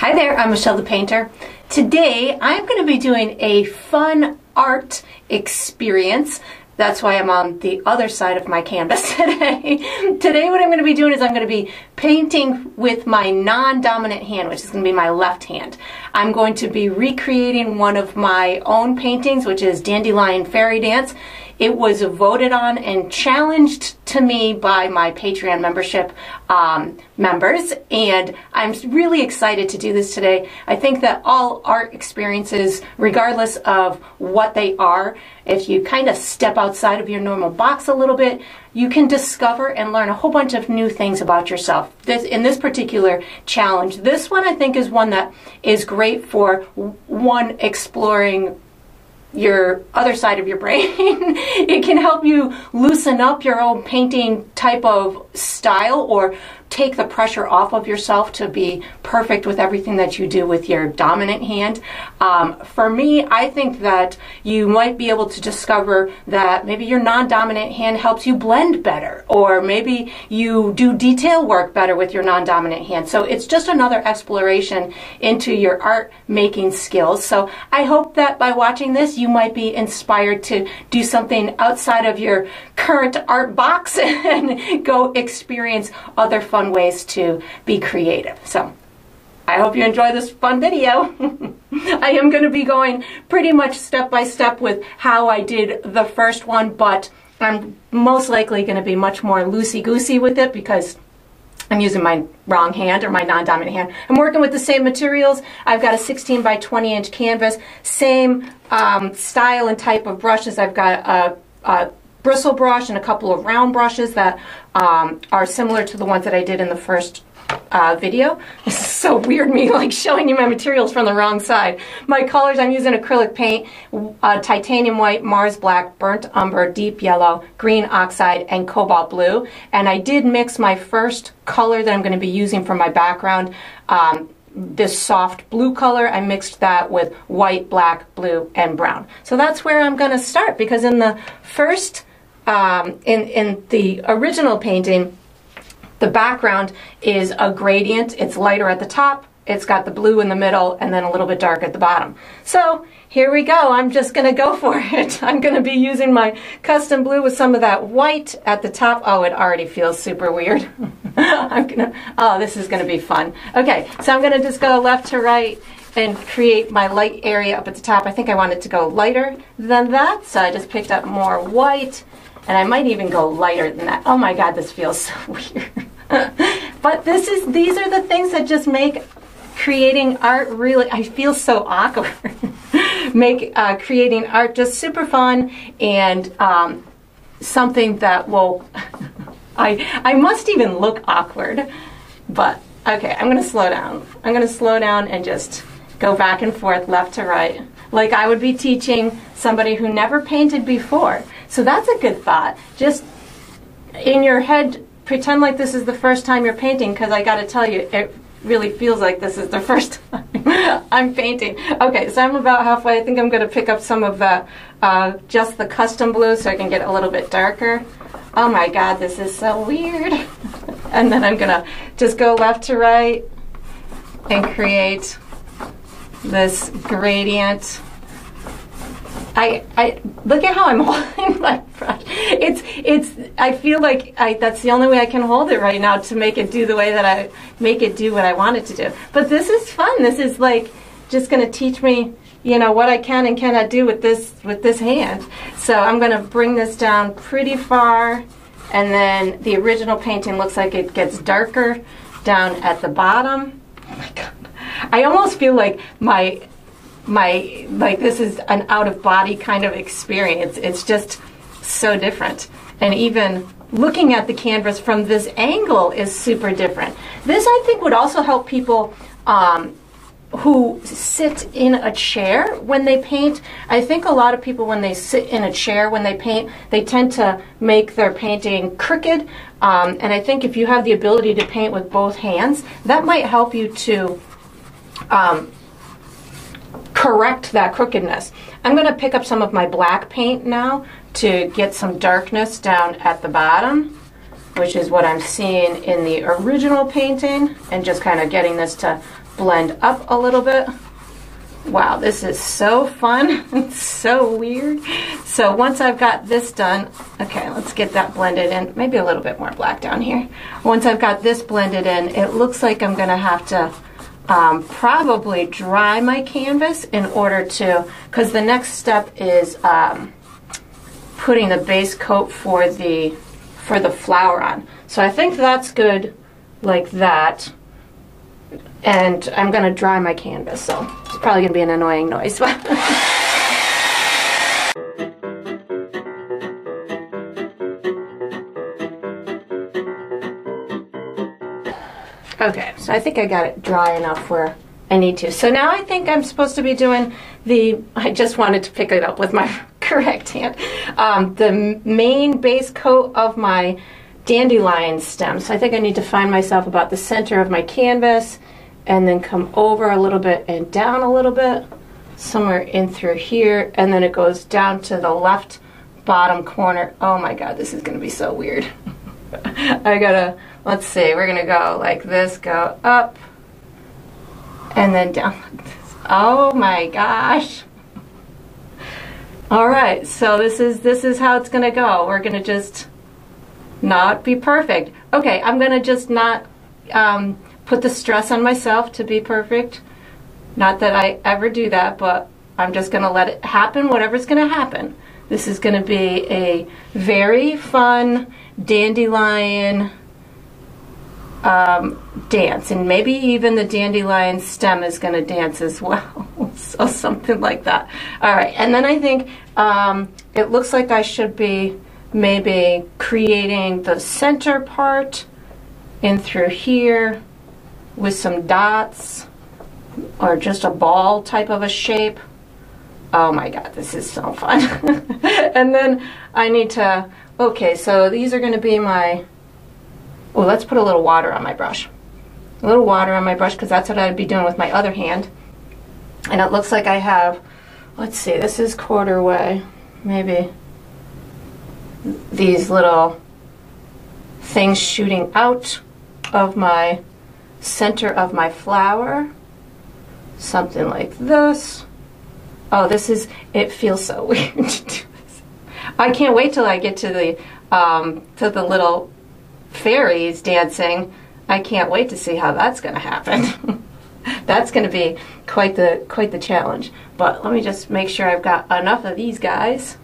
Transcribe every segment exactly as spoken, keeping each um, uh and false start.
Hi there, I'm Michelle the Painter. Today I'm going to be doing a fun art experience. That's why I'm on the other side of my canvas today. Today what I'm going to be doing is I'm going to be painting with my non-dominant hand, which is going to be my left hand. I'm going to be recreating one of my own paintings, which is Dandelion Fairy Dance. It was voted on and challenged to me by my Patreon membership um, members, and I'm really excited to do this today. I think that all art experiences, regardless of what they are, if you kind of step outside of your normal box a little bit, you can discover and learn a whole bunch of new things about yourself. This, in this particular challenge, this one I think is one that is great for one exploring your other side of your brain. It can help you loosen up your own painting type of style or take the pressure off of yourself to be perfect with everything that you do with your dominant hand. Um, for me, I think that you might be able to discover that maybe your non-dominant hand helps you blend better, or maybe you do detail work better with your non-dominant hand. So it's just another exploration into your art making skills. So I hope that by watching this, you might be inspired to do something outside of your current art box and go experience other fun ways to be creative. So I hope you enjoy this fun video. I am going to be going pretty much step by step with how I did the first one, but I'm most likely going to be much more loosey-goosey with it because I'm using my wrong hand, or my non-dominant hand. I'm working with the same materials. I've got a sixteen by twenty inch canvas, same um, style and type of brushes. I've got a, a bristle brush and a couple of round brushes that um, are similar to the ones that I did in the first uh, video. This is so weird, me like showing you my materials from the wrong side. My colors, I'm using acrylic paint, uh, titanium white, Mars black, burnt umber, deep yellow, green oxide, and cobalt blue. And I did mix my first color that I'm going to be using for my background, um, this soft blue color. I mixed that with white, black, blue, and brown. So that's where I'm going to start, because in the first Um, in, in the original painting, the background is a gradient. It's lighter at the top, it's got the blue in the middle, and then a little bit dark at the bottom. So here we go. I'm just going to go for it. I'm going to be using my custom blue with some of that white at the top. Oh, it already feels super weird. I'm gonna, oh, this is going to be fun. Okay, so I'm going to just go left to right and create my light area up at the top. I think I want it to go lighter than that, so I just picked up more white. And I might even go lighter than that. Oh my God, this feels so weird. But this is, these are the things that just make creating art really, I feel so awkward. Make uh, creating art just super fun and um, something that will, I, I must even look awkward. But okay, I'm gonna slow down. I'm gonna slow down and just go back and forth, left to right, like I would be teaching somebody who never painted before. So that's a good thought. Just in your head, pretend like this is the first time you're painting, because I gotta tell you, it really feels like this is the first time I'm painting. Okay, so I'm about halfway. I think I'm gonna pick up some of the, uh, just the custom blue so I can get a little bit darker. Oh my God, this is so weird. And then I'm gonna just go left to right and create this gradient. I, I look at how I'm holding my brush. It's, it's, I feel like I, that's the only way I can hold it right now to make it do the way that I, make it do what I want it to do. But this is fun. This is like just going to teach me, you know, what I can and cannot do with this, with this hand. So I'm going to bring this down pretty far. And then the original painting looks like it gets darker down at the bottom. Oh my God. I almost feel like my, my like this is an out-of-body kind of experience. It's just so different, and even looking at the canvas from this angle is super different. This I think would also help people um, who sit in a chair when they paint. I think a lot of people, when they sit in a chair when they paint, they tend to make their painting crooked, um, and I think if you have the ability to paint with both hands, that might help you to um, correct that crookedness. I'm going to pick up some of my black paint now to get some darkness down at the bottom. which is what I'm seeing in the original painting, and just kind of getting this to blend up a little bit. Wow, this is so fun. It's so weird. So once I've got this done, okay, let's get that blended in. Maybe a little bit more black down here. Once I've got this blended in, it looks like I'm gonna have to um, probably dry my canvas in order to, because the next step is um, putting the base coat for the for the flower on. So I think that's good like that. And I'm gonna dry my canvas, so it's probably gonna be an annoying noise, but okay, so I think I got it dry enough where I need to. So now I think I'm supposed to be doing the, I just wanted to pick it up with my correct hand, um, the main base coat of my dandelion stem. So I think I need to find myself about the center of my canvas and then come over a little bit and down a little bit, somewhere in through here, and then it goes down to the left bottom corner. Oh my god, this is gonna be so weird. I gotta, let's see, we're gonna go like this, go up, and then down like this. Oh my gosh. All right, so this is, this is how it's gonna go. We're gonna just not be perfect. Okay, I'm gonna just not um, put the stress on myself to be perfect. Not that I ever do that, but I'm just gonna let it happen, whatever's gonna happen. This is gonna be a very fun dandelion um, dance, and maybe even the dandelion stem is gonna dance as well. So something like that. All right, and then I think um, it looks like I should be maybe creating the center part in through here with some dots or just a ball type of a shape. Oh my god, this is so fun. And then I need to, okay, so these are going to be my, oh, let's put a little water on my brush. A little water on my brush, because that's what I'd be doing with my other hand. And it looks like I have, let's see, this is quarter way, maybe these little things shooting out of my center of my flower, something like this. Oh, this is, it feels so weird to do this. I can't wait till I get to the um, to the little fairies dancing. I can't wait to see how that's gonna happen. That's gonna be quite the quite the challenge. But let me just make sure I've got enough of these guys.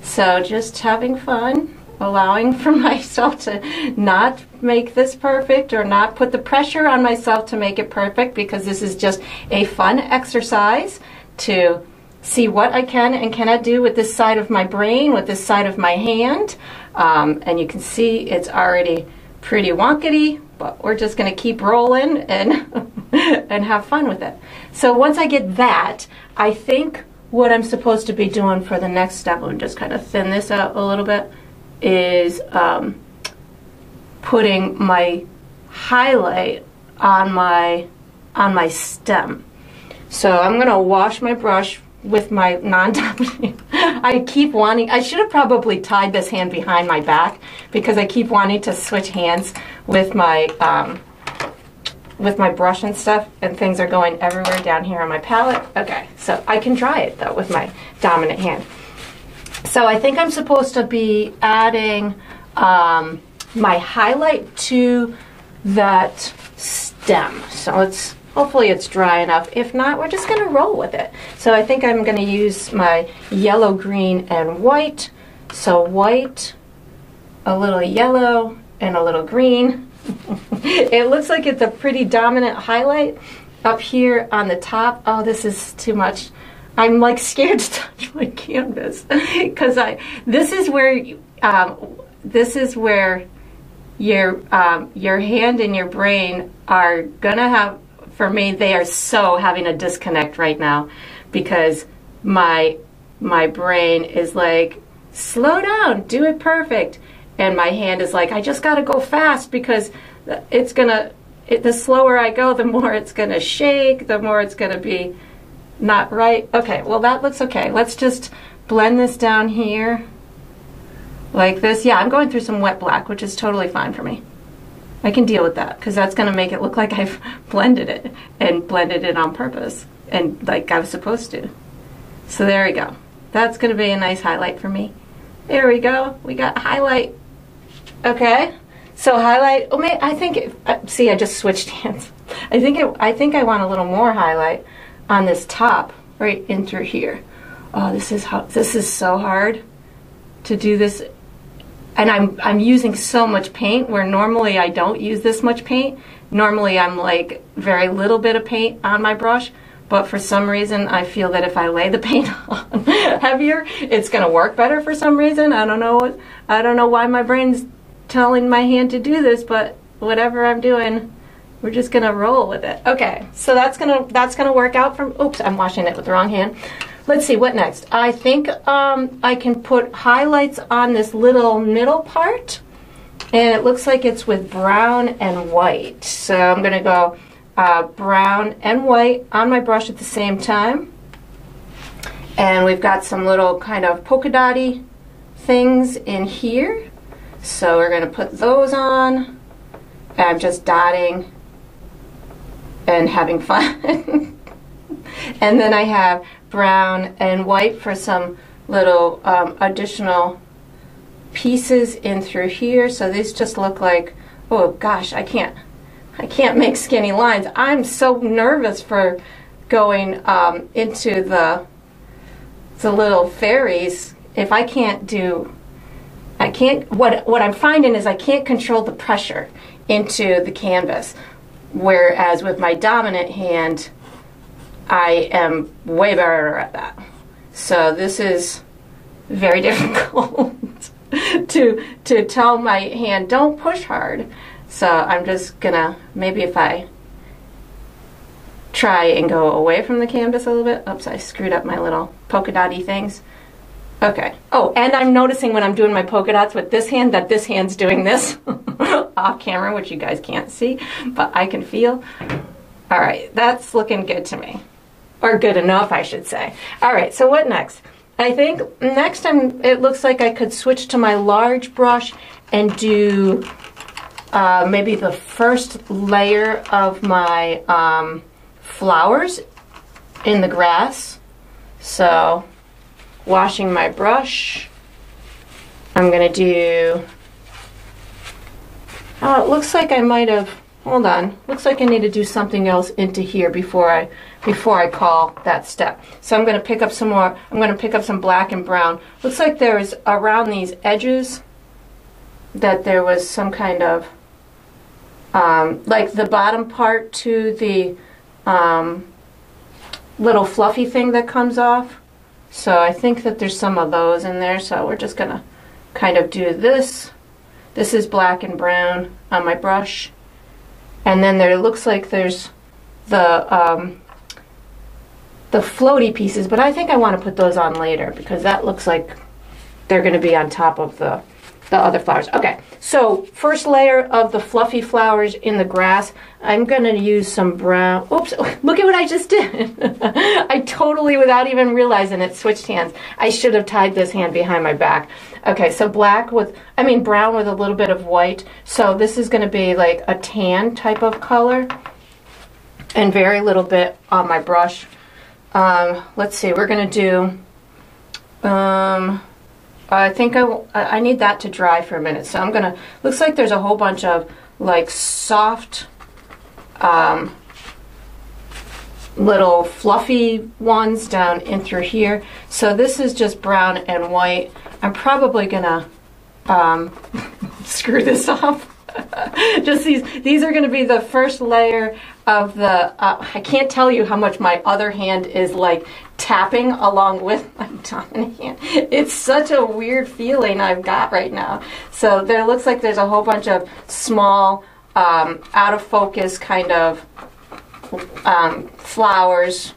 So just having fun, allowing for myself to not make this perfect or not put the pressure on myself to make it perfect, because this is just a fun exercise to see what I can and cannot do with this side of my brain, with this side of my hand. Um, and you can see it's already pretty wonkety, but we're just going to keep rolling and, and have fun with it. So once I get that, I think what I'm supposed to be doing for the next step, and just kind of thin this out a little bit, is um, putting my highlight on my on my stem. So I'm gonna wash my brush with my non-dominant. I keep wanting, I should have probably tied this hand behind my back, because I keep wanting to switch hands with my um, with my brush and stuff, and things are going everywhere down here on my palette. Okay, so I can dry it though with my dominant hand. So I think I'm supposed to be adding um, my highlight to that stem. So let's, hopefully it's dry enough. If not, we're just gonna roll with it. So I think I'm gonna use my yellow, green, and white. So white, a little yellow, and a little green. It looks like it's a pretty dominant highlight up here on the top. Oh, this is too much. I'm like scared to touch my canvas, because I this is where you, um, this is where your um, your hand and your brain are gonna have, for me they are so having a disconnect right now, because my my brain is like, slow down, do it perfect. And my hand is like, I just gotta go fast, because it's gonna, it, the slower I go, the more it's gonna shake, the more it's gonna be not right. Okay, well that looks okay. Let's just blend this down here. like this. Yeah, I'm going through some wet black, which is totally fine for me. I can deal with that because that's going to make it look like I've blended it and blended it on purpose and like I was supposed to. So there we go. That's going to be a nice highlight for me. There we go. We got highlight. Okay. So highlight. Oh, man, I think it, uh, see, I just switched hands. I think it, I think I want a little more highlight on this top right in through here. Oh, this is how, this is so hard to do this. And I'm, I'm using so much paint where normally I don't use this much paint. Normally I'm like very little bit of paint on my brush, but for some reason I feel that if I lay the paint on heavier, it's gonna work better for some reason. I don't know, I don't know why my brain's telling my hand to do this, but whatever I'm doing, we're just gonna roll with it. Okay, so that's gonna, that's gonna work out from, oops, I'm washing it with the wrong hand. Let's see, what next? I think um, I can put highlights on this little middle part, and it looks like it's with brown and white. So I'm gonna go uh, brown and white on my brush at the same time. And we've got some little kind of polka dotty things in here. So we're gonna put those on, and I'm just dotting and having fun. And then I have brown and white for some little um, additional pieces in through here. So these just look like, oh gosh, I can't, I can't make skinny lines. I'm so nervous for going um, into the the little fairies if I can't do, I can't. What what I'm finding is I can't control the pressure into the canvas, whereas with my dominant hand, I am way better at that. So this is very difficult to to tell my hand, don't push hard. So I'm just gonna, maybe if I try and go away from the canvas a little bit. Oops, I screwed up my little polka dotty things. Okay. Oh, and I'm noticing when I'm doing my polka dots with this hand that this hand's doing this off camera, which you guys can't see, but I can feel. All right, that's looking good to me. Or good enough, I should say. All right, so what next? I think next time it looks like I could switch to my large brush and do uh, maybe the first layer of my um, flowers in the grass. So washing my brush, I'm gonna do, oh, it looks like I might have, hold on, looks like I need to do something else into here before I before I call that step. So I'm going to pick up some more, I'm going to pick up some black and brown. Looks like there's around these edges that there was some kind of, um, like the bottom part to the um, little fluffy thing that comes off. So I think that there's some of those in there, so we're just going to kind of do this. This is black and brown on my brush. And then there looks like there's the um, the floaty pieces, but I think I want to put those on later because that looks like they're going to be on top of the, the other flowers. Okay, so first layer of the fluffy flowers in the grass, I'm going to use some brown. Oops, look at what I just did. I totally, without even realizing it, switched hands. I should have tied this hand behind my back. Okay, so black with, I mean brown with a little bit of white. So this is going to be like a tan type of color and very little bit on my brush. Um, let's see, we're going to do, um, I think I, I need that to dry for a minute. So I'm going to, looks like there's a whole bunch of like soft um, little fluffy ones down in through here. So this is just brown and white. I'm probably gonna um, screw this up. Just these, these are gonna be the first layer of the, uh, I can't tell you how much my other hand is like tapping along with my dominant hand. It's such a weird feeling I've got right now. So there looks like there's a whole bunch of small, um, out of focus kind of um, flowers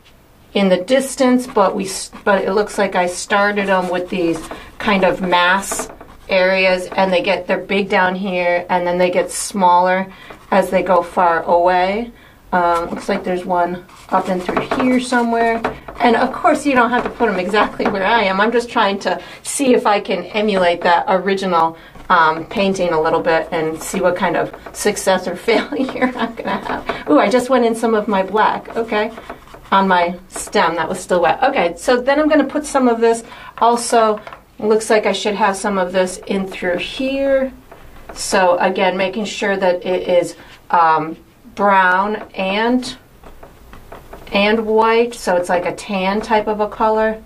in the distance, but we, but it looks like I started them with these kind of mass areas, and they get, they're big down here, and then they get smaller as they go far away. Um, looks like there's one up and through here somewhere. And of course you don't have to put them exactly where I am. I'm just trying to see if I can emulate that original um, painting a little bit and see what kind of success or failure I'm gonna have. Ooh, I just went in some of my black, okay, on my stem that was still wet. Okay, so then I'm gonna put some of this also, looks like I should have some of this in through here. So again, making sure that it is um, brown and and white, so it's like a tan type of a color.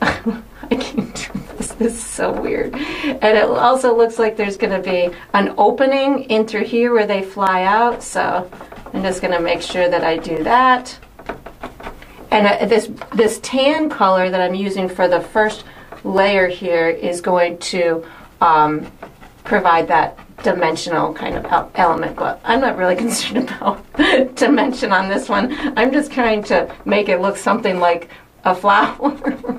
I can't do this, this is so weird. And it also looks like there's gonna be an opening in through here where they fly out, so I'm just gonna make sure that I do that. And uh, this, this tan color that I'm using for the first layer here is going to um, provide that dimensional kind of element, but I'm not really concerned about dimension on this one. I'm just trying to make it look something like a flower.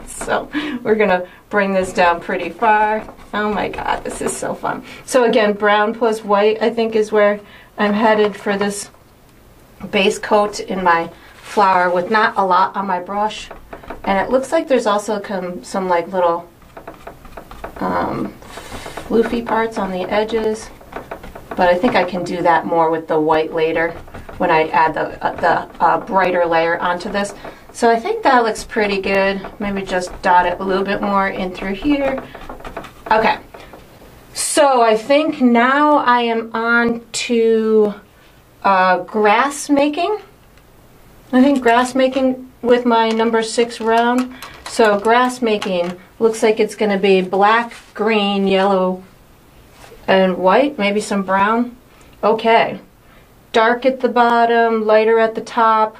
So we're gonna bring this down pretty far. Oh my god, this is so fun. So again, brown plus white I think is where I'm headed for this base coat in my flower, with not a lot on my brush. And it looks like there's also come some like little um, floofy parts on the edges, but I think I can do that more with the white later when I add the, uh, the uh, brighter layer onto this. So I think that looks pretty good. Maybe just dot it a little bit more in through here. Okay, so I think now I am on to uh, grass making. I think grass making with my number six round. So grass making looks like it's gonna be black, green, yellow, and white, maybe some brown. Okay, dark at the bottom, lighter at the top,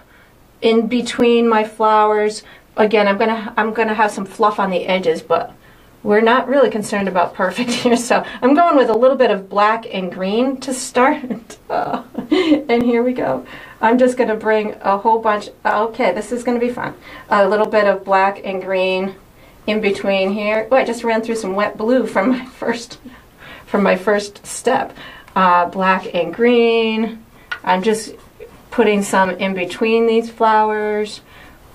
in between my flowers. Again, I'm gonna, I'm gonna have some fluff on the edges, but we're not really concerned about perfect here, so I'm going with a little bit of black and green to start. Oh, and here we go. I'm just gonna bring a whole bunch, okay, this is gonna be fun. A little bit of black and green in between here. Oh, I just ran through some wet blue from my first, from my first step. Uh, black and green. I'm just putting some in between these flowers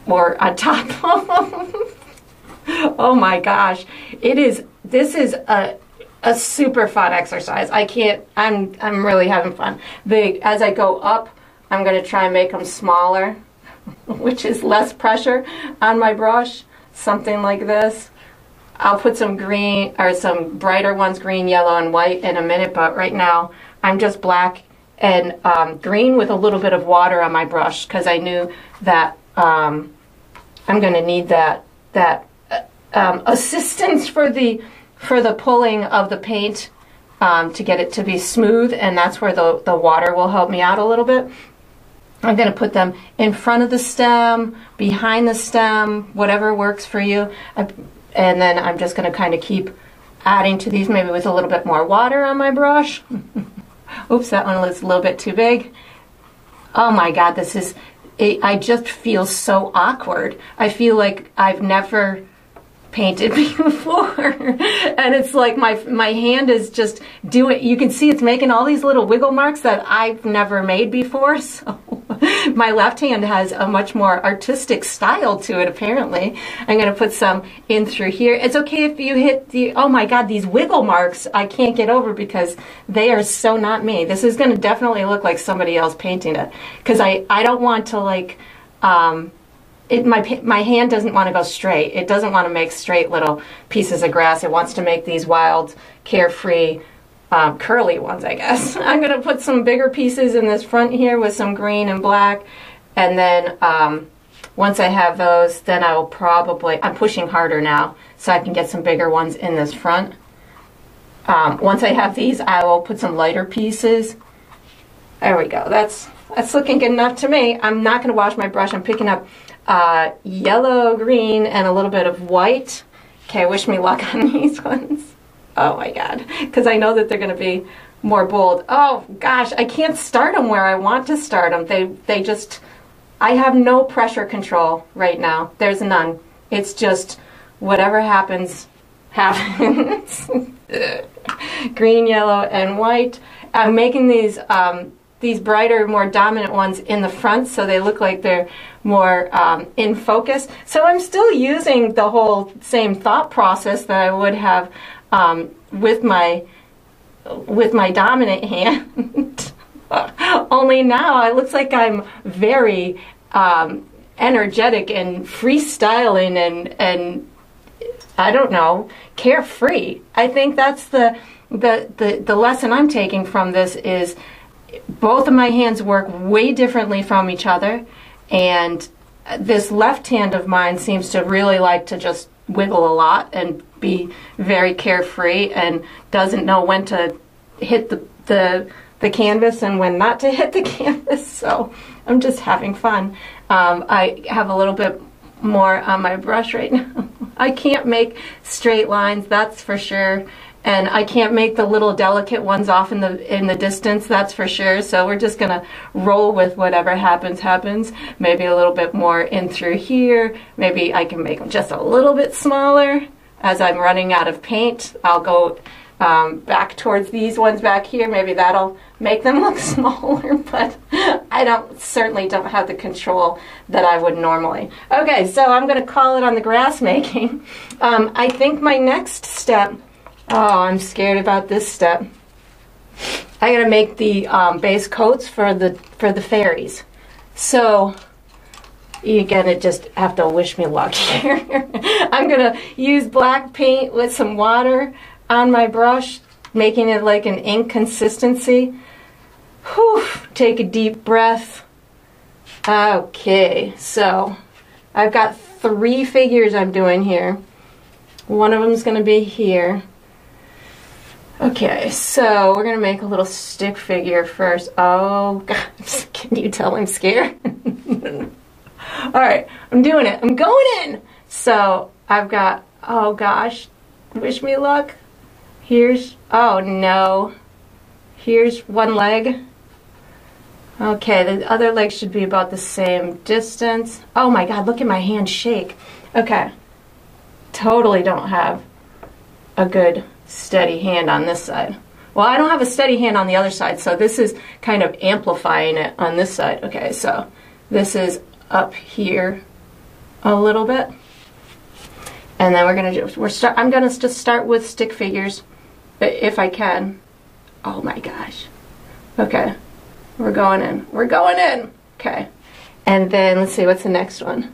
or on top of them. Oh my gosh, it is, this is a, a super fun exercise. I can't, I'm, I'm really having fun. The, as I go up, I'm gonna try and make them smaller, which is less pressure on my brush, something like this. I'll put some green, or some brighter ones, green, yellow, and white in a minute, but right now I'm just black and um, green with a little bit of water on my brush, because I knew that um, I'm gonna need that, that Um, assistance for the for the pulling of the paint um, to get it to be smooth, and that's where the, the water will help me out a little bit. I'm going to put them in front of the stem, behind the stem, whatever works for you, I, and then I'm just going to kind of keep adding to these, maybe with a little bit more water on my brush. Oops, that one looks a little bit too big. Oh my god, this is, it, I just feel so awkward. I feel like I've never painted before, and it's like my my hand is just doing, you can see it's making all these little wiggle marks that I've never made before, so my left hand has a much more artistic style to it apparently. I'm gonna put some in through here. It's okay if you hit the, oh my god, these wiggle marks I can't get over because they are so not me. This is gonna definitely look like somebody else painting it, because I, I don't want to like um, It, my, my hand doesn't want to go straight. It doesn't want to make straight little pieces of grass. It wants to make these wild, carefree, um, curly ones, I guess. I'm going to put some bigger pieces in this front here with some green and black. And then um, once I have those, then I will probably, I'm pushing harder now so I can get some bigger ones in this front. Um, once I have these, I will put some lighter pieces. There we go. That's, that's looking good enough to me. I'm not going to wash my brush. I'm picking up Uh, yellow, green, and a little bit of white. Okay, wish me luck on these ones. Oh my god, because I know that they're going to be more bold. Oh gosh, I can't start them where I want to start them. They, they just, I have no pressure control right now. There's none. It's just whatever happens, happens. Green, yellow, and white. I'm making these um, these brighter, more dominant ones in the front so they look like they're more um, in focus. So I'm still using the whole same thought process that I would have um, with my with my dominant hand. Only now it looks like I'm very um, energetic and freestyling and and I don't know, carefree. I think that's the the the, the lesson I'm taking from this is. Both of my hands work way differently from each other, and this left hand of mine seems to really like to just wiggle a lot and be very carefree and doesn't know when to hit the, the, the canvas and when not to hit the canvas, so I'm just having fun. Um, I have a little bit more on my brush right now. I can't make straight lines, that's for sure. And I can't make the little delicate ones off in the in the distance, that's for sure. So we're just gonna roll with whatever happens, happens. Maybe a little bit more in through here. Maybe I can make them just a little bit smaller. As I'm running out of paint, I'll go um, back towards these ones back here. Maybe that'll make them look smaller, but I don't certainly don't have the control that I would normally. Okay, so I'm gonna call it on the grass making. Um, I think my next step. Oh, I'm scared about this step. I gotta make the um, base coats for the for the fairies. So you're gonna just have to wish me luck here. I'm gonna use black paint with some water on my brush, making it like an ink consistency. Whew, take a deep breath. Okay, so I've got three figures I'm doing here. One of them's gonna be here. Okay, so we're gonna make a little stick figure first. Oh, God, can you tell I'm scared? All right, I'm doing it, I'm going in. So I've got, oh gosh, wish me luck. Here's, oh no. Here's one leg. Okay, the other leg should be about the same distance. Oh my God, look at my hand shake. Okay, totally don't have a good steady hand on this side. Well, I don't have a steady hand on the other side, so this is kind of amplifying it on this side. Okay, so this is up here a little bit. And then we're gonna do, we're start, I'm gonna just start with stick figures, if I can. Oh my gosh. Okay, we're going in, we're going in. Okay, and then let's see, what's the next one?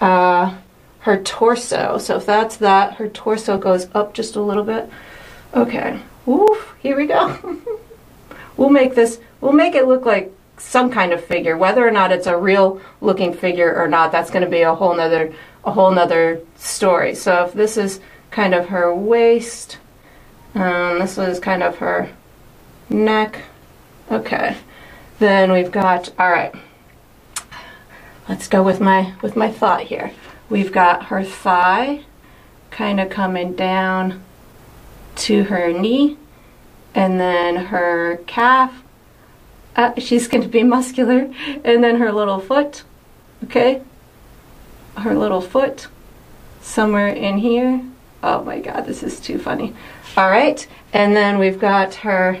Uh, her torso, so if that's that, her torso goes up just a little bit. Okay, oof, here we go. We'll make this, we'll make it look like some kind of figure, whether or not it's a real looking figure or not, that's gonna be a whole nother, a whole nother story. So if this is kind of her waist, um, this is kind of her neck, okay. Then we've got, all right, let's go with my, with my thought here. We've got her thigh kind of coming down to her knee, and then her calf, uh, she's going to be muscular, and then her little foot, okay? Her little foot, somewhere in here. Oh my God, this is too funny. All right, and then we've got her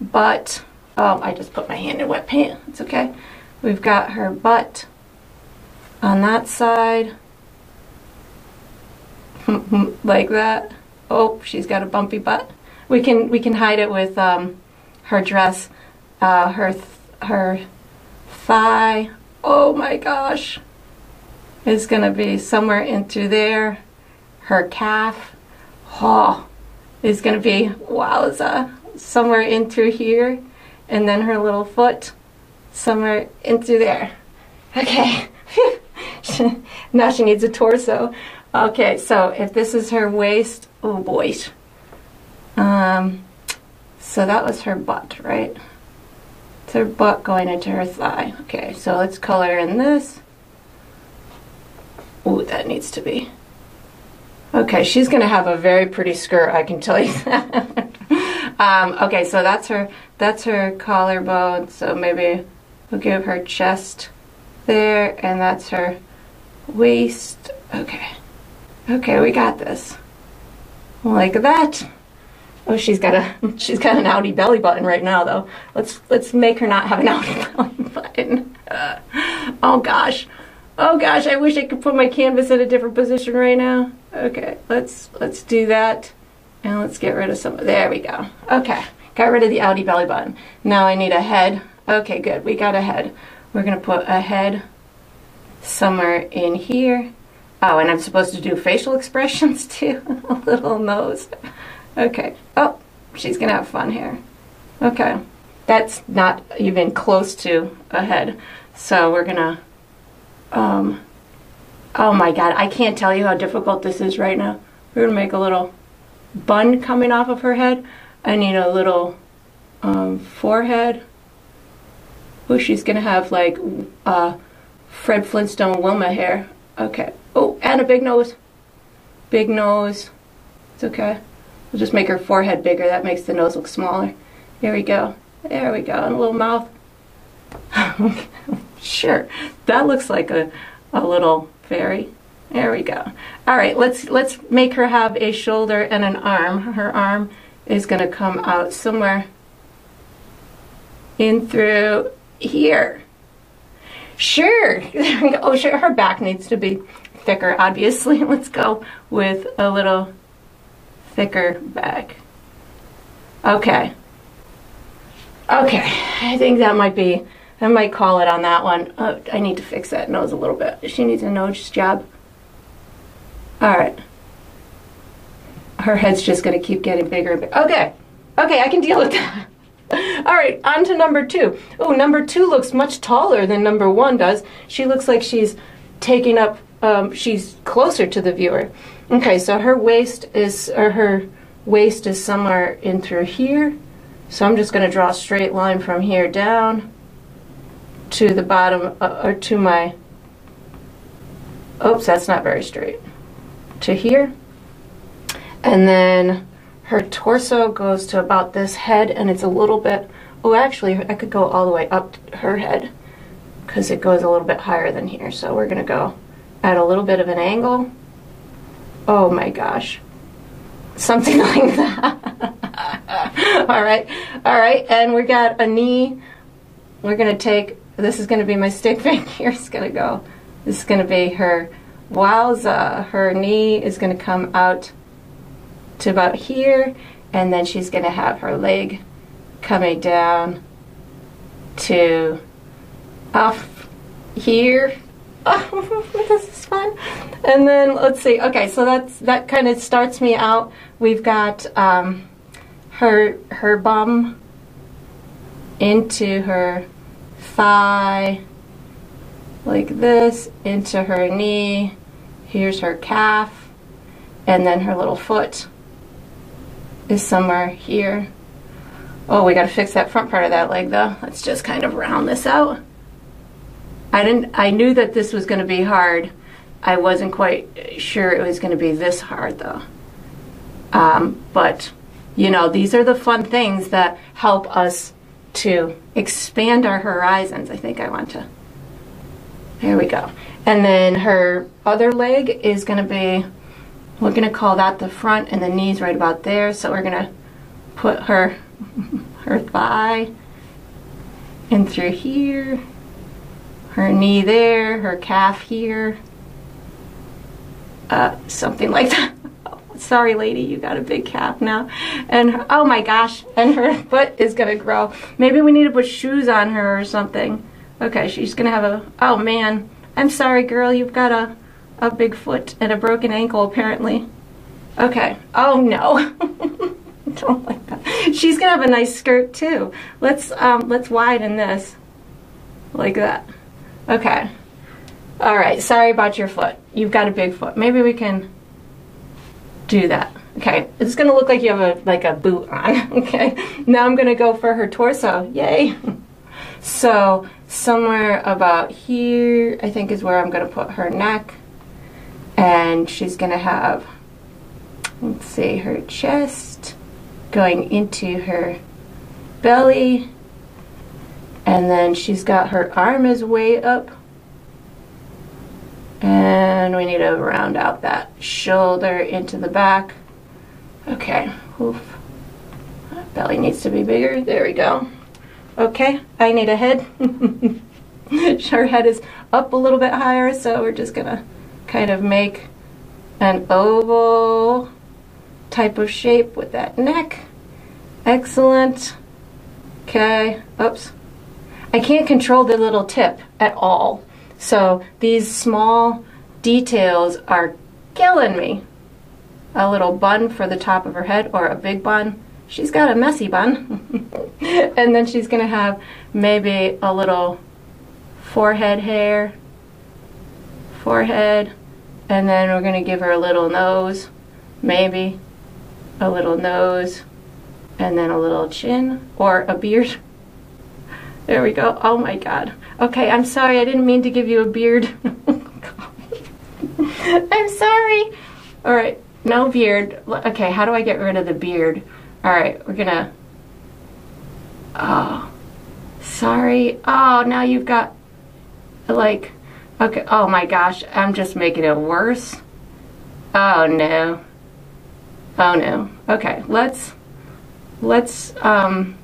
butt. Oh, I just put my hand in wet paint, it's okay. We've got her butt on that side. Like that. Oh, she's got a bumpy butt. We can we can hide it with um, her dress, uh, her th her thigh. Oh my gosh, it's gonna be somewhere into there. Her calf, oh, is gonna be wowza, somewhere in through here, and then her little foot, somewhere into there. Okay, now she needs a torso. Okay, so if this is her waist, oh boy. Um, so that was her butt, right? It's her butt going into her thigh. Okay, so let's color in this. Ooh, that needs to be. Okay, she's gonna have a very pretty skirt, I can tell you that. um, okay, so that's her, that's her collarbone, so maybe we'll give her chest there, and that's her waist, okay. Okay, we got this. Like that. Oh, she's got a she's got an outie belly button right now though. Let's let's make her not have an outie belly button. Uh, oh gosh, oh gosh. I wish I could put my canvas in a different position right now. Okay, let's let's do that, and let's get rid of some. There we go. Okay, got rid of the outie belly button. Now I need a head. Okay, good. We got a head. We're gonna put a head somewhere in here. Oh, and I'm supposed to do facial expressions too. A little nose. Okay. Oh, she's gonna have fun here. Okay. That's not even close to a head. So we're gonna, um, oh my God, I can't tell you how difficult this is right now. We're gonna make a little bun coming off of her head. I need a little um, forehead. Oh, she's gonna have like uh, Fred Flintstone Wilma hair. Okay. Oh, and a big nose. Big nose. It's okay. We'll just make her forehead bigger. That makes the nose look smaller. There we go. There we go. And a little mouth. Sure. That looks like a, a little fairy. There we go. All right. Let's, let's make her have a shoulder and an arm. Her arm is going to come out somewhere in through here. Sure. There we go. Oh, sure. Her back needs to be thicker, obviously. Let's go with a little thicker back. Okay. Okay. I think that might be, I might call it on that one. Oh, I need to fix that nose a little bit. She needs a nose job. All right. Her head's just going to keep getting bigger and bigger. Okay. Okay. I can deal with that. All right. On to number two. Oh, number two looks much taller than number one does. She looks like she's taking up, um, she's closer to the viewer. Okay, so her waist is, or her waist is somewhere in through here. So I'm just going to draw a straight line from here down to the bottom, uh, or to my, oops, that's not very straight, to here. And then her torso goes to about this head, and it's a little bit, oh, actually, I could go all the way up to her head because it goes a little bit higher than here. So we're going to go at a little bit of an angle. Oh my gosh, something like that. All right, all right, and we got a knee. We're gonna take, this is gonna be my stick back here, it's gonna go, this is gonna be her, wowza, her knee is gonna come out to about here, and then she's gonna have her leg coming down to off here. Oh, this is fun. And then let's see. Okay, so that's that kind of starts me out. We've got um, her her bum into her thigh like this, into her knee. Here's her calf, and then her little foot is somewhere here. Oh, we got to fix that front part of that leg though. Let's just kind of round this out. I didn't, I knew that this was going to be hard. I wasn't quite sure it was going to be this hard though. Um, but you know, these are the fun things that help us to expand our horizons. I think I want to, there we go. And then her other leg is going to be, we're going to call that the front, and the knee's right about there. So we're going to put her, her thigh in through here. Her knee there, her calf here, uh, something like that. Oh, sorry, lady, you got a big calf now. And her, oh my gosh, and her foot is gonna grow. Maybe we need to put shoes on her or something. Okay, she's gonna have a, oh man, I'm sorry, girl, you've got a, a big foot and a broken ankle apparently. Okay, oh no, don't like that. She's gonna have a nice skirt too. Let's, um, let's widen this like that. Okay. All right. Sorry about your foot. You've got a big foot. Maybe we can do that. Okay. It's going to look like you have a like a boot on. Okay. Now I'm going to go for her torso. Yay. So somewhere about here, I think, is where I'm going to put her neck. And she's going to have, let's see, her chest going into her belly. And then she's got her arm is way up. And we need to round out that shoulder into the back. Okay, oof. Belly needs to be bigger. There we go. Okay, I need a head. Her head is up a little bit higher, so we're just gonna kind of make an oval type of shape with that neck. Excellent. Okay, oops. I can't control the little tip at all. So these small details are killing me. A little bun for the top of her head, or a big bun. She's got a messy bun. And then she's gonna have maybe a little forehead hair, forehead, and then we're gonna give her a little nose, maybe a little nose, and then a little chin or a beard. There we go. Oh my god. Okay, I'm sorry, I didn't mean to give you a beard. I'm sorry. All right, no beard. Okay, how do I get rid of the beard? All right, we're gonna, oh, sorry. Oh, now you've got like, okay, oh my gosh, I'm just making it worse. Oh no, oh no. Okay, let's, let's, um,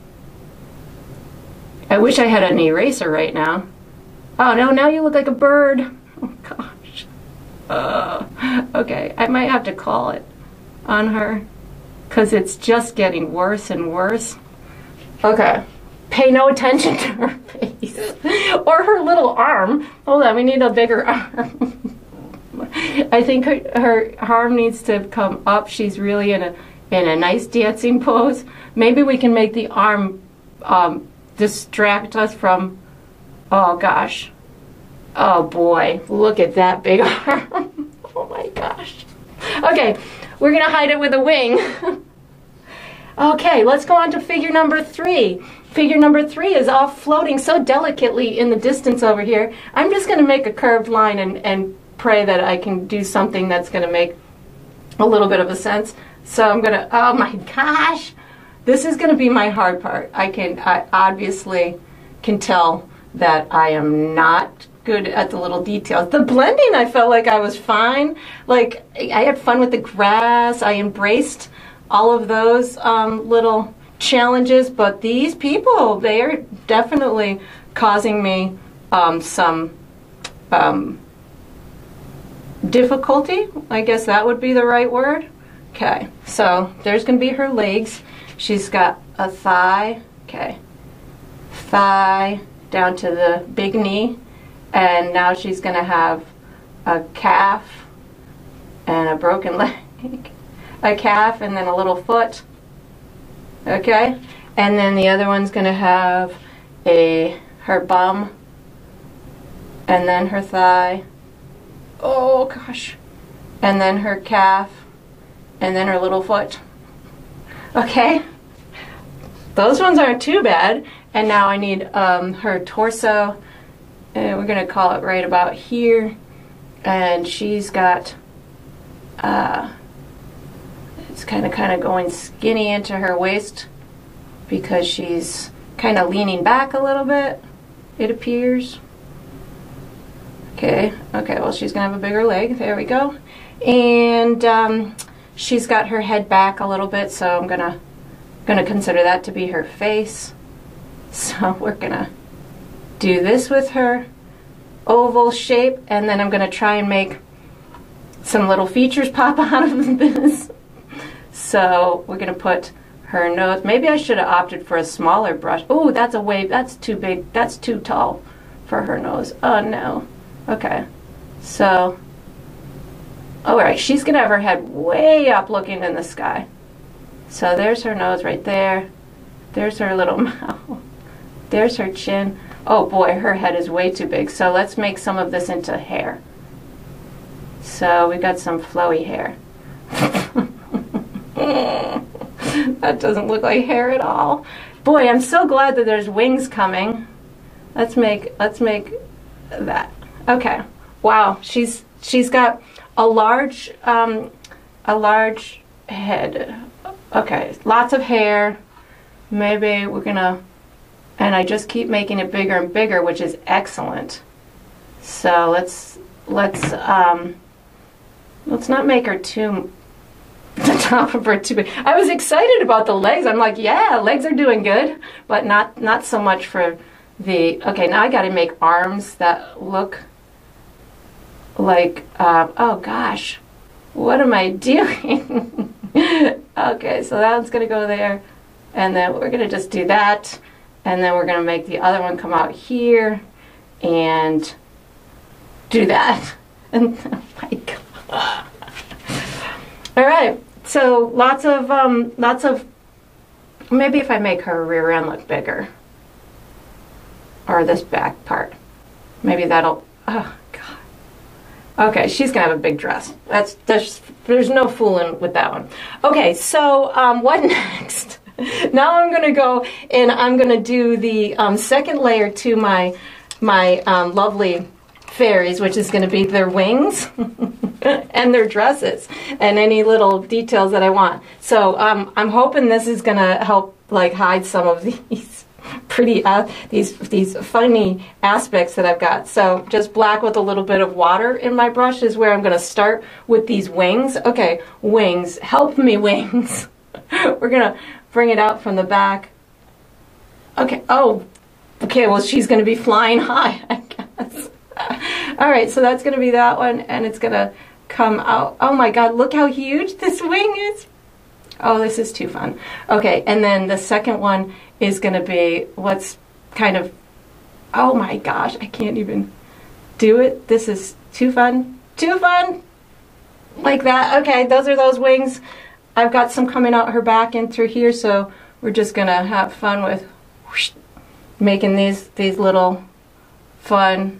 I wish I had an eraser right now. Oh no, now you look like a bird. Oh gosh. Uh, okay, I might have to call it on her, because it's just getting worse and worse. Okay. Pay no attention to her face or her little arm. Hold on, we need a bigger arm. I think her, her arm needs to come up. She's really in a in a nice dancing pose. Maybe we can make the arm um, distract us from, oh gosh, oh boy, look at that big arm. Oh my gosh. Okay, we're gonna hide it with a wing. Okay, let's go on to figure number three. Figure number three is all floating so delicately in the distance over here. I'm just going to make a curved line and, and pray that I can do something that's going to make a little bit of a sense. So I'm going to, oh my gosh, this is going to be my hard part. I can, I obviously can tell that I am not good at the little details. The blending, I felt like I was fine. Like, I had fun with the grass. I embraced all of those um, little challenges, but these people, they are definitely causing me um, some um, difficulty. I guess that would be the right word. Okay, so there's going to be her legs. She's got a thigh, okay, thigh down to the big knee, and now she's going to have a calf and a broken leg, a calf and then a little foot. Okay, and then the other one's gonna have a her bum and then her thigh, oh gosh, and then her calf and then her little foot. Okay, those ones aren't too bad. And now I need um, her torso, and we're gonna call it right about here, and she's got uh, it's kind of kind of going skinny into her waist because she's kind of leaning back a little bit, it appears. Okay, okay, well, she's gonna have a bigger leg, there we go. And um, she's got her head back a little bit, so I'm gonna gonna consider that to be her face. So we're gonna do this with her oval shape, and then I'm gonna try and make some little features pop out of this. So we're gonna put her nose. Maybe I should have opted for a smaller brush. Oh, that's a wave. That's too big. That's too tall for her nose. Oh no. Okay. So, all right. She's gonna have her head way up, looking in the sky. So there's her nose right there. There's her little mouth. There's her chin. Oh boy, her head is way too big. So let's make some of this into hair. So we've got some flowy hair. That doesn't look like hair at all. Boy, I'm so glad that there's wings coming. Let's make let's make that. Okay. Wow, she's she's got a large um, a large head. Okay, lots of hair. Maybe we're gonna, and I just keep making it bigger and bigger, which is excellent. So let's let's um, let's not make her too. top of her too. I was excited about the legs. I'm like, yeah, legs are doing good, but not not so much for the. Okay, now I got to make arms that look like. Uh, oh gosh, what am I doing? Okay, so that one's gonna go there, and then we're gonna just do that, and then we're gonna make the other one come out here, and do that. And oh my God. All right, so lots of um, lots of. Maybe if I make her rear end look bigger, or this back part, maybe that'll. Oh God. Okay, she's gonna have a big dress. That's that's. There's no fooling with that one. Okay, so um, what next? Now I'm gonna go and I'm gonna do the um, second layer to my my um, lovely fairies, which is gonna be their wings and their dresses and any little details that I want. So um, I'm hoping this is gonna help like hide some of these pretty uh, these these funny aspects that I've got. So just black with a little bit of water in my brush is where I'm gonna start with these wings. Okay, wings, help me, wings. We're gonna bring it out from the back. Okay, oh, okay, well she's gonna be flying high, I guess. All right, so that's gonna be that one, and it's gonna come out. Oh my God, look how huge this wing is. Oh, this is too fun. Okay, and then the second one is gonna be what's kind of, oh my gosh, I can't even do it. This is too fun, too fun, like that. Okay, those are those wings. I've got some coming out her back and through here, so we're just gonna have fun with whoosh, making these these little fun.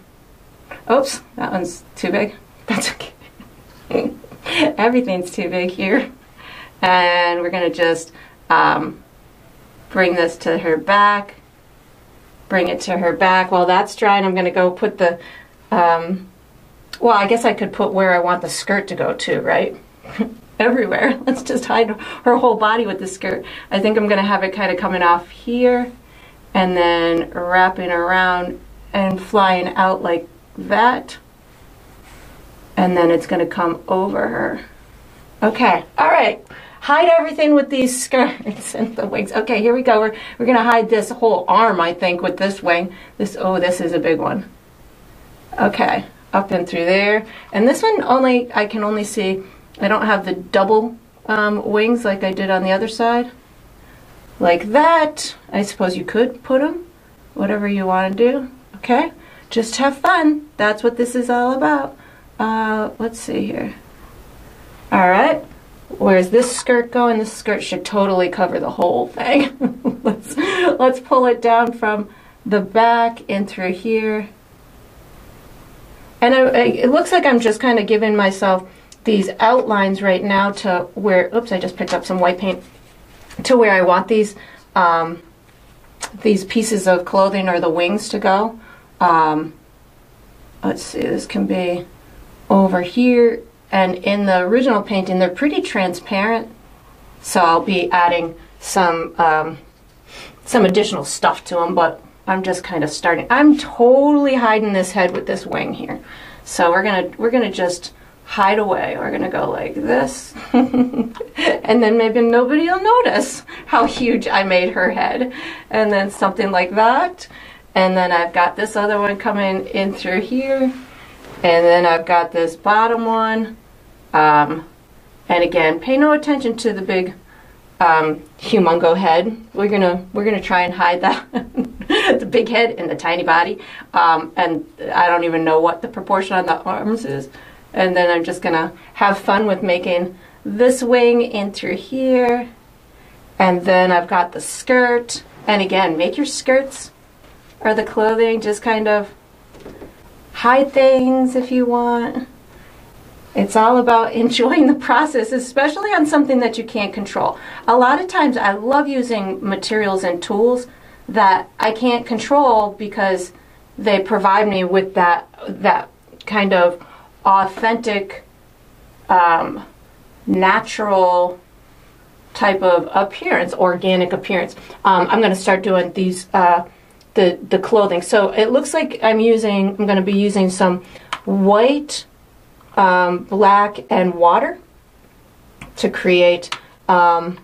Oops, that one's too big. That's okay. Everything's too big here. And we're going to just um, bring this to her back. Bring it to her back. While that's drying, I'm going to go put the... Um, well, I guess I could put where I want the skirt to go to, right? Everywhere. Let's just hide her whole body with the skirt. I think I'm going to have it kind of coming off here and then wrapping around and flying out like that, and then it's going to come over her. Okay, all right, hide everything with these skirts and the wings. Okay, here we go. We're, we're going to hide this whole arm, I think, with this wing. This, oh, this is a big one. Okay, up and through there, and this one only, I can only see, I don't have the double um, wings like I did on the other side, like that. I suppose you could put them whatever you want to do. Okay, just have fun. That's what this is all about. Uh, let's see here. All right, where's this skirt going? This skirt should totally cover the whole thing. let's, let's pull it down from the back and through here. And I, I, it looks like I'm just kind of giving myself these outlines right now to where, oops, I just picked up some white paint, to where I want these, um, these pieces of clothing or the wings to go. Um, let's see, this can be over here, and in the original painting they're pretty transparent, so I'll be adding some um, some additional stuff to them, but I'm just kind of starting. I'm totally hiding this head with this wing here, so we're gonna we're gonna just hide away. We're gonna go like this and then maybe nobody will notice how huge I made her head, and then something like that. And then I've got this other one coming in through here. And then I've got this bottom one. Um, and again, pay no attention to the big um, humongo head. We're gonna we're gonna try and hide that the big head and the tiny body. Um, and I don't even know what the proportion on the arms is. And then I'm just gonna have fun with making this wing in through here. And then I've got the skirt. And again, make your skirts or the clothing, just kind of hide things if you want. It's all about enjoying the process, especially on something that you can't control. A lot of times I love using materials and tools that I can't control because they provide me with that, that kind of authentic, um, natural type of appearance, organic appearance. Um, I'm gonna start doing these, uh, The, the clothing. So it looks like I'm using, I'm going to be using some white, um, black, and water to create um,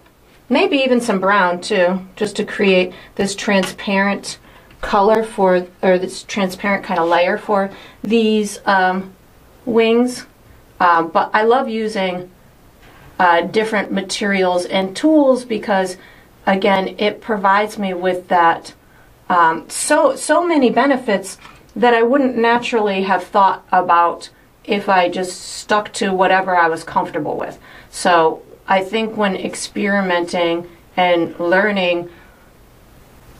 maybe even some brown too, just to create this transparent color for, or this transparent kind of layer for these um, wings. Um, but I love using uh, different materials and tools because, again, it provides me with that um, so so many benefits that I wouldn't naturally have thought about if I just stuck to whatever I was comfortable with. So I think when experimenting and learning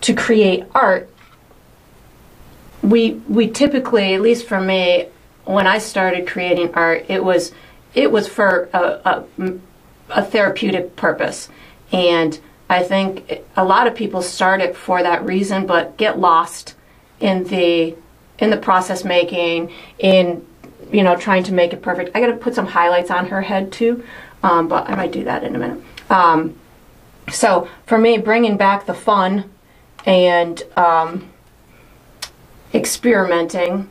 to create art, we we typically, at least for me, when I started creating art, it was it was for a, a, a therapeutic purpose, and I think a lot of people start it for that reason, but get lost in the in the process making, in you know trying to make it perfect. I got to put some highlights on her head too, um, but I might do that in a minute. Um, so for me, bringing back the fun and um, experimenting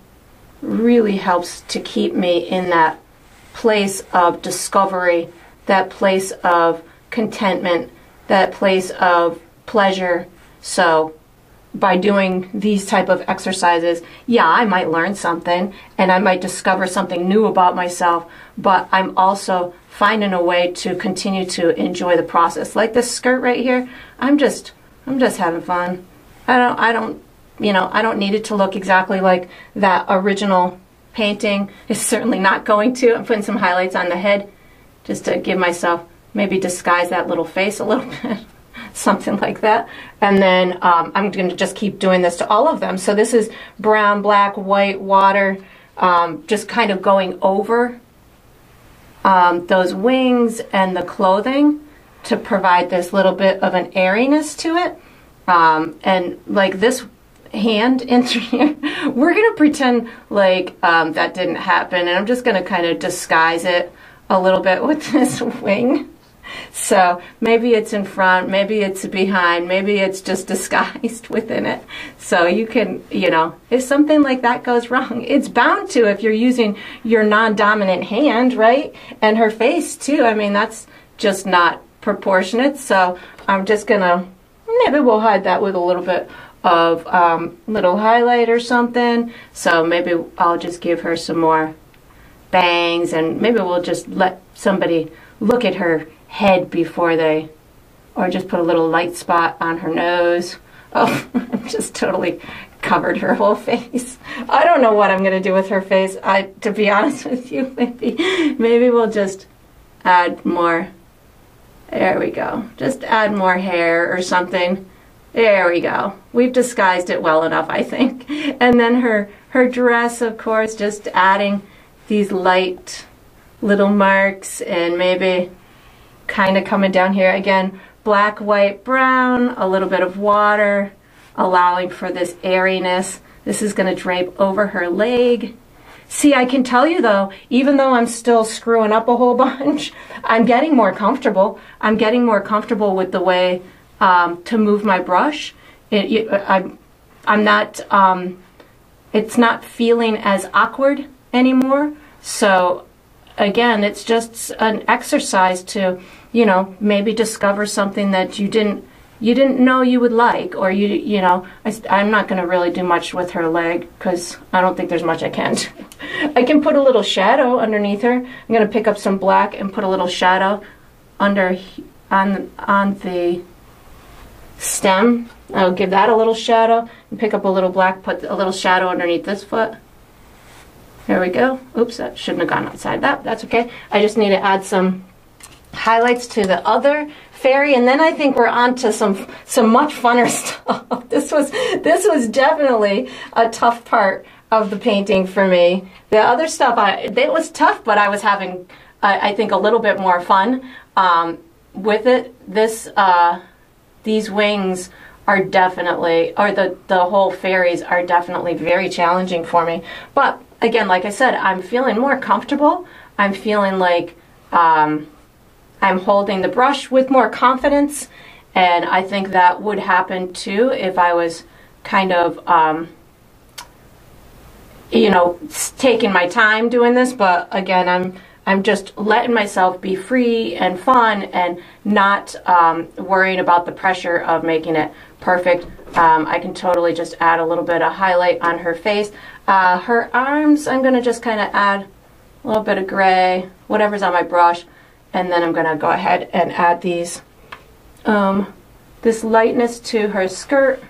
really helps to keep me in that place of discovery, that place of contentment, that place of pleasure. So by doing these type of exercises, yeah, I might learn something and I might discover something new about myself, but I'm also finding a way to continue to enjoy the process. Like this skirt right here, I'm just I'm just having fun. I don't I don't You know, I don't need it to look exactly like that original painting. It's certainly not going to. I'm putting some highlights on the head just to give myself, maybe disguise that little face a little bit, something like that. And then um, I'm going to just keep doing this to all of them. So this is brown, black, white, water, um, just kind of going over um, those wings and the clothing to provide this little bit of an airiness to it. Um, and like this hand into here, we're gonna pretend like um, that didn't happen, and I'm just gonna kind of disguise it a little bit with this wing. So maybe it's in front, maybe it's behind, maybe it's just disguised within it. So you can, you know, if something like that goes wrong, it's bound to if you're using your non-dominant hand, right? And her face too, I mean, that's just not proportionate. So I'm just gonna, maybe we'll hide that with a little bit of um, little highlight or something. So maybe I'll just give her some more bangs, and maybe we'll just let somebody look at her head before they, or just put a little light spot on her nose. Oh, I've just totally covered her whole face. I don't know what I'm gonna do with her face. I, to be honest with you, maybe, maybe we'll just add more. There we go. Just add more hair or something. There we go. We've disguised it well enough, I think. And then her her dress, of course, just adding these light little marks, and maybe kind of coming down here again, black, white, brown, a little bit of water, allowing for this airiness. This is going to drape over her leg. See, I can tell you though, even though I'm still screwing up a whole bunch, I'm getting more comfortable. I'm getting more comfortable with the way Um, to move my brush. It, it, I, I'm not, um, it's not feeling as awkward anymore. So again, it's just an exercise to, you know, maybe discover something that you didn't, you didn't know you would like, or you, you know, I, I'm not going to really do much with her leg because I don't think there's much I can do. I can put a little shadow underneath her. I'm going to pick up some black and put a little shadow under, on, on the stem. I'll give that a little shadow and pick up a little black, put a little shadow underneath this foot. There we go. Oops, that shouldn't have gone outside that. That's okay. I just need to add some highlights to the other fairy, and then I think we're on to some some much funner stuff. This was this was definitely a tough part of the painting for me. The other stuff, I it was tough, but I was having I, I think a little bit more fun um, with it. This uh These wings are definitely, or the, the whole fairies are definitely very challenging for me. But again, like I said, I'm feeling more comfortable. I'm feeling like um, I'm holding the brush with more confidence. And I think that would happen too if I was kind of, um, you know, taking my time doing this. But again, I'm I'm just letting myself be free and fun and not um, worrying about the pressure of making it perfect. Um, I can totally just add a little bit of highlight on her face. Uh, her arms, I'm going to just kind of add a little bit of gray, whatever's on my brush, and then I'm going to go ahead and add these, um, this lightness to her skirt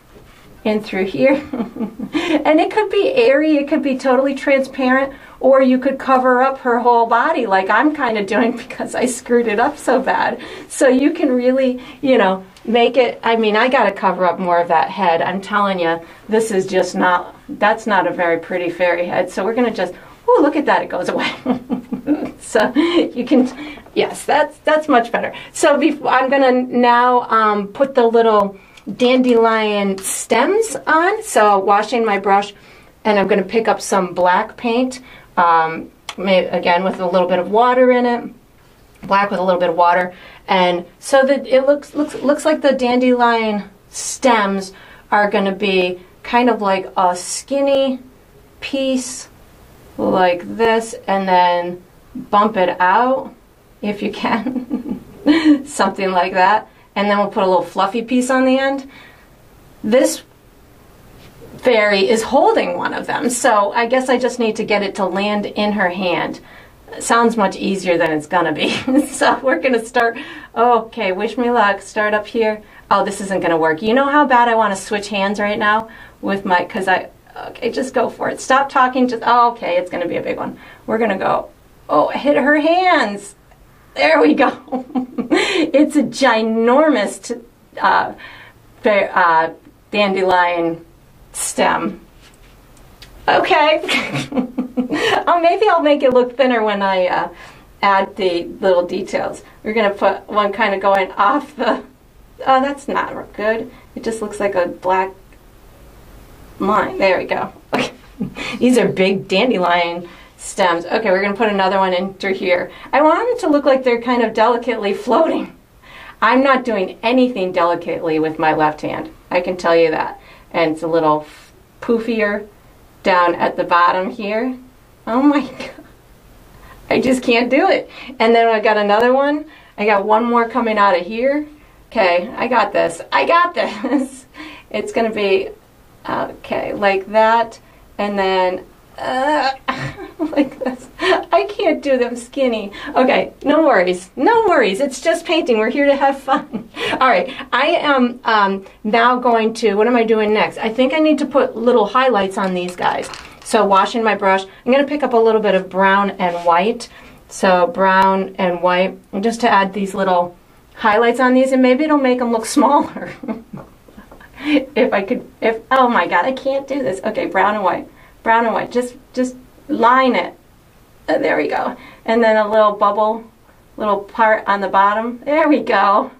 in through here. And it could be airy, it could be totally transparent, or you could cover up her whole body like I'm kind of doing because I screwed it up so bad. So you can really, you know, make it, I mean, I got to cover up more of that head. I'm telling you, this is just not, that's not a very pretty fairy head. So we're going to just, oh, look at that, it goes away. So you can, yes, that's that's much better. So before, I'm going to now um, put the little dandelion stems on. So washing my brush, and I'm going to pick up some black paint, um, maybe, again with a little bit of water in it, black with a little bit of water, and so that it looks looks looks like the dandelion stems are going to be kind of like a skinny piece like this, and then bump it out if you can, something like that. And then we'll put a little fluffy piece on the end. This fairy is holding one of them, so I guess I just need to get it to land in her hand. It sounds much easier than it's gonna be. So we're gonna start, okay, wish me luck, start up here. Oh, this isn't gonna work. You know how bad I wanna switch hands right now with my, cause I, okay, just go for it. Stop talking, just, oh, okay, it's gonna be a big one. We're gonna go, oh, hit her hands. There we go. It's a ginormous uh, uh, dandelion stem. Okay. Oh, maybe I'll make it look thinner when I uh, add the little details. We're going to put one kind of going off the... Oh, that's not good. It just looks like a black line. There we go. Okay. These are big dandelion stems. Okay, we're going to put another one in through here. I want them to look like they're kind of delicately floating. I'm not doing anything delicately with my left hand. I can tell you that. And it's a little poofier down at the bottom here. Oh my God. I just can't do it. And then I got another one. I got one more coming out of here. Okay, I got this. I got this. It's going to be, okay, like that. And then Uh, like this. I can't do them skinny. Okay, no worries. No worries. It's just painting. We're here to have fun. All right, I am um, now going to, what am I doing next? I think I need to put little highlights on these guys. So washing my brush, I'm going to pick up a little bit of brown and white. So brown and white, just to add these little highlights on these, and maybe it'll make them look smaller. If I could, if, oh my God, I can't do this. Okay, brown and white. Brown and white, just just line it. Uh, there we go. And then a little bubble, little part on the bottom. There we go.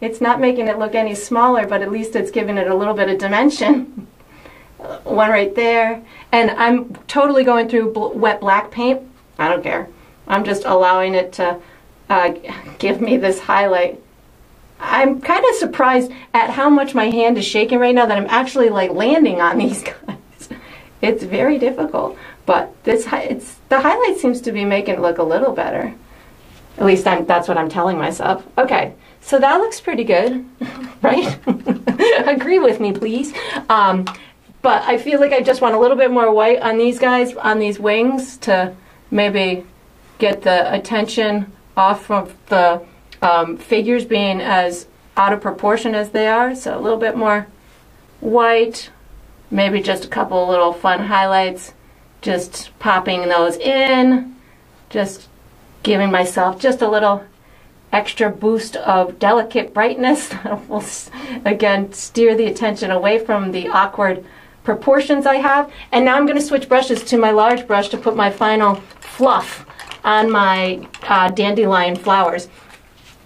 It's not making it look any smaller, but at least it's giving it a little bit of dimension. One right there. And I'm totally going through bl wet black paint. I don't care. I'm just allowing it to uh, give me this highlight. I'm kind of surprised at how much my hand is shaking right now that I'm actually like landing on these guys. It's very difficult, but this it's, the highlight seems to be making it look a little better. At least I'm, that's what I'm telling myself. Okay, so that looks pretty good, right? Agree with me, please. Um, but I feel like I just want a little bit more white on these guys, on these wings, to maybe get the attention off of the um, figures being as out of proportion as they are. So a little bit more white. Maybe just a couple little fun highlights, just popping those in, just giving myself just a little extra boost of delicate brightness that will, again, steer the attention away from the awkward proportions I have. And now I'm going to switch brushes to my large brush to put my final fluff on my uh, dandelion flowers.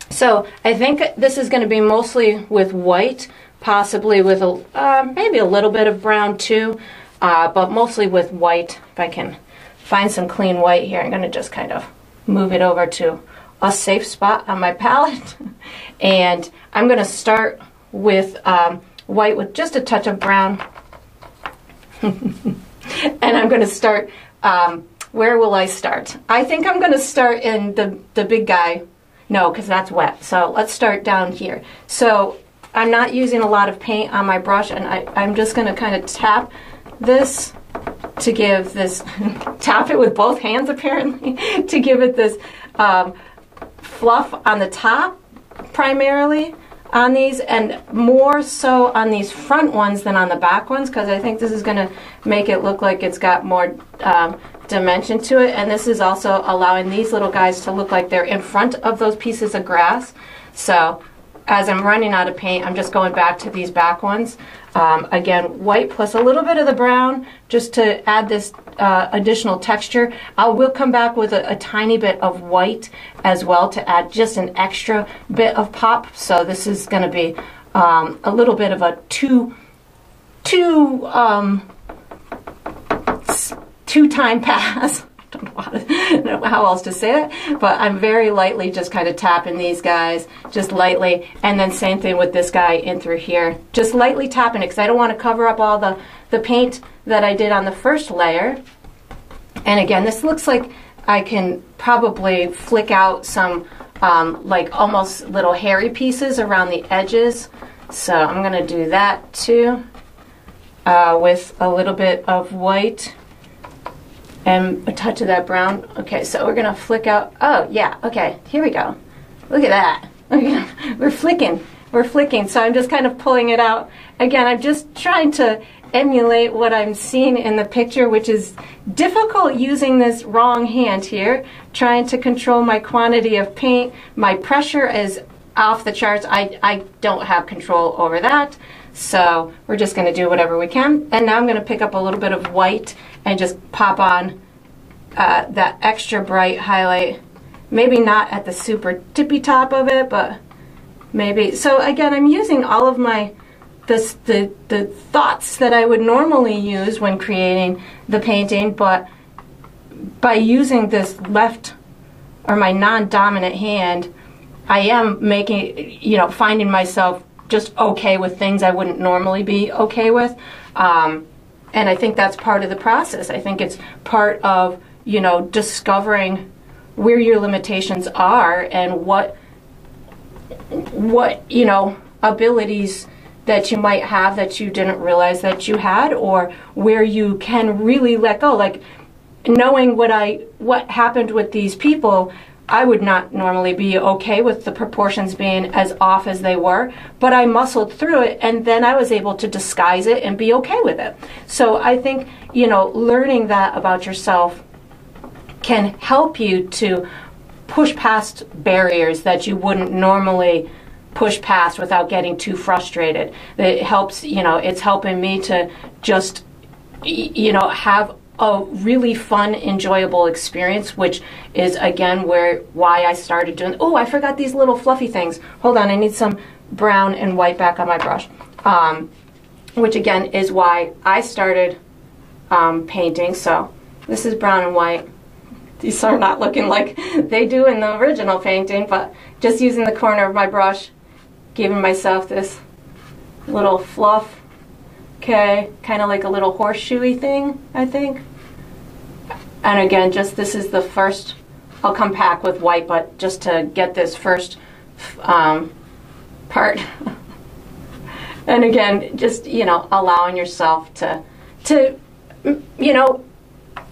So I think this is going to be mostly with white, possibly with a, uh, maybe a little bit of brown too, uh, but mostly with white. If I can find some clean white here, I'm going to just kind of move it over to a safe spot on my palette. And I'm going to start with um, white with just a touch of brown. And I'm going to start um, Where will I start? I think I'm going to start in the, the big guy. No, because that's wet. So let's start down here. So I'm not using a lot of paint on my brush, and I, I'm just going to kind of tap this to give this, tap it with both hands apparently, to give it this um, fluff on the top primarily on these, and more so on these front ones than on the back ones, because I think this is going to make it look like it's got more um, dimension to it. And this is also allowing these little guys to look like they're in front of those pieces of grass. So as I'm running out of paint, I'm just going back to these back ones. Um, again, white plus a little bit of the brown just to add this uh, additional texture. I will come back with a, a tiny bit of white as well to add just an extra bit of pop. So this is going to be um, a little bit of a two, two, um, two time pass. I don't know how, to, I don't know how else to say it, but I'm very lightly just kind of tapping these guys, just lightly, and then same thing with this guy in through here, just lightly tapping it because I don't want to cover up all the, the paint that I did on the first layer. And again, this looks like I can probably flick out some um, like almost little hairy pieces around the edges, so I'm going to do that too uh, with a little bit of white and a touch of that brown. Okay, so we're gonna flick out, oh yeah, okay, here we go. Look at that, we're flicking, we're flicking. So I'm just kind of pulling it out. Again, I'm just trying to emulate what I'm seeing in the picture, which is difficult using this wrong hand here, trying to control my quantity of paint. My pressure is off the charts. I, I don't have control over that. So we're just going to do whatever we can. And now I'm going to pick up a little bit of white and just pop on uh, that extra bright highlight. Maybe not at the super tippy top of it, but maybe. So again, I'm using all of my this, the, the thoughts that I would normally use when creating the painting, but by using this left or my non-dominant hand, I am making, you know, finding myself just okay with things I wouldn't normally be okay with. Um, and I think that's part of the process. I think it's part of, you know, discovering where your limitations are and what, what, you know, abilities that you might have that you didn't realize that you had, or where you can really let go. Like knowing what I, what happened with these people, I would not normally be okay with the proportions being as off as they were, but I muscled through it, and then I was able to disguise it and be okay with it. So I think, you know, learning that about yourself can help you to push past barriers that you wouldn't normally push past without getting too frustrated. It helps, you know, it's helping me to just, you know, have a really fun, enjoyable experience, which is again where why I started doing. Oh, I forgot these little fluffy things. Hold on, I need some brown and white back on my brush, um, which again is why I started um, painting. So this is brown and white. These are not looking like they do in the original painting, but just using the corner of my brush, giving myself this little fluff. Okay, kind of like a little horseshoey thing, I think. And again, just this is the first, I'll come back with white, but just to get this first um, part. And again, just, you know, allowing yourself to, to, you know,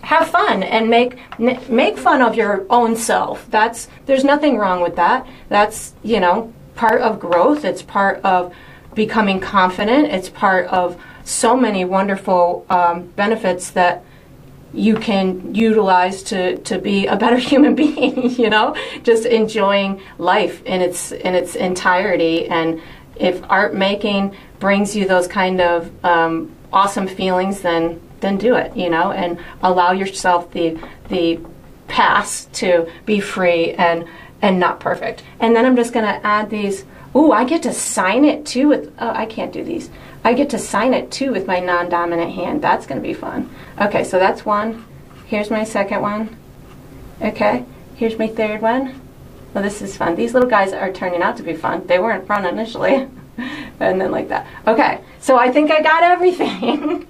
have fun and make, make fun of your own self. That's, there's nothing wrong with that. That's, you know, part of growth. It's part of becoming confident. It's part of so many wonderful um, benefits that you can utilize to, to be a better human being, you know, just enjoying life in its, in its entirety. And if art making brings you those kind of um, awesome feelings, then, then do it, you know, and allow yourself the, the pass to be free and, and not perfect. And then I'm just going to add these. Ooh, I get to sign it too with, oh, I can't do these. I get to sign it too with my non-dominant hand. That's going to be fun. Okay, so that's one. Here's my second one. Okay, here's my third one. Well, this is fun. These little guys are turning out to be fun. They weren't fun initially. And then like that. Okay, so I think I got everything.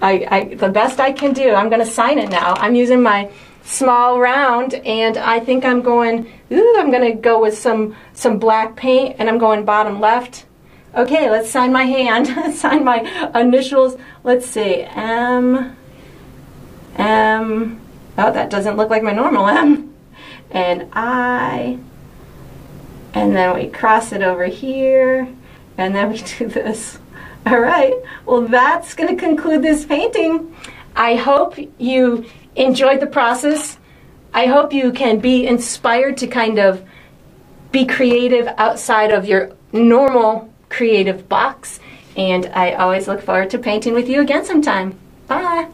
I, I, the best I can do. I'm going to sign it now. I'm using my small round, and I think I'm going, ooh, I'm going to go with some, some black paint, and I'm going bottom left. Okay, let's sign my hand, sign my initials. Let's see, M, M, oh, that doesn't look like my normal M, and I, and then we cross it over here, and then we do this. All right, well, that's going to conclude this painting. I hope you enjoyed the process. I hope you can be inspired to kind of be creative outside of your normal creative box, and I always look forward to painting with you again sometime. Bye!